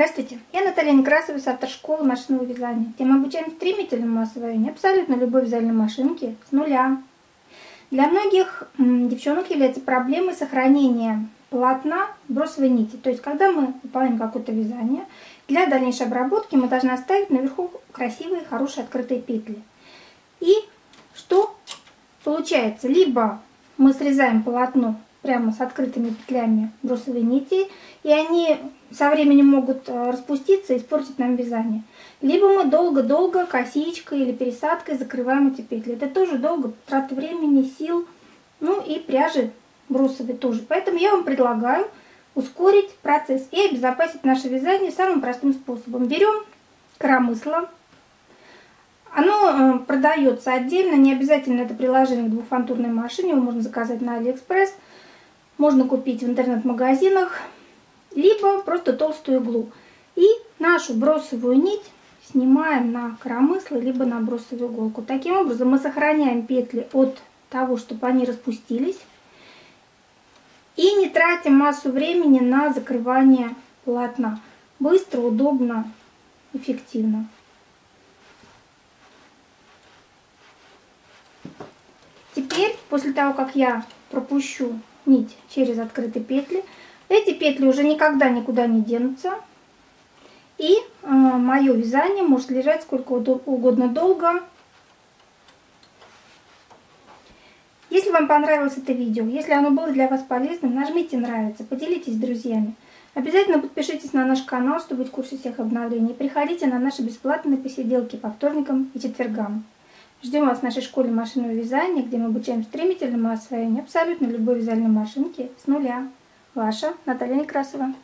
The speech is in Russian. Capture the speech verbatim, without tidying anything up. Здравствуйте, я Наталья Некрасова, автор школы машинного вязания, где мы обучаем стремительному освоению абсолютно любой вязальной машинки с нуля. Для многих девчонок является проблемой сохранения полотна бросовой нити. То есть, когда мы выполняем какое-то вязание, для дальнейшей обработки мы должны оставить наверху красивые, хорошие открытые петли. И что получается? Либо мы срезаем полотно прямо с открытыми петлями бросовой нити, и они со временем могут распуститься и испортить нам вязание. Либо мы долго-долго косичкой или пересадкой закрываем эти петли. Это тоже долго, трата времени, сил, ну и пряжи бросовой тоже. Поэтому я вам предлагаю ускорить процесс и обезопасить наше вязание самым простым способом. Берем коромысло. Оно продается отдельно, не обязательно это приложение к двухфантурной машине, его можно заказать на Алиэкспресс. Можно купить в интернет-магазинах, либо просто толстую иглу. И нашу бросовую нить снимаем на коромысло, либо на бросовую иголку. Таким образом мы сохраняем петли от того, чтобы они распустились. И не тратим массу времени на закрывание полотна. Быстро, удобно, эффективно. Теперь, после того, как я пропущу нить через открытые петли, эти петли уже никогда никуда не денутся, и э, мое вязание может лежать сколько угодно долго. Если вам понравилось это видео, если оно было для вас полезным, нажмите нравится, поделитесь с друзьями, обязательно подпишитесь на наш канал, чтобы быть в курсе всех обновлений, и приходите на наши бесплатные посиделки по вторникам и четвергам. Ждем вас в нашей школе машинного вязания, где мы обучаем стремительному освоению абсолютно любой вязальной машинки с нуля. Ваша Наталья Некрасова.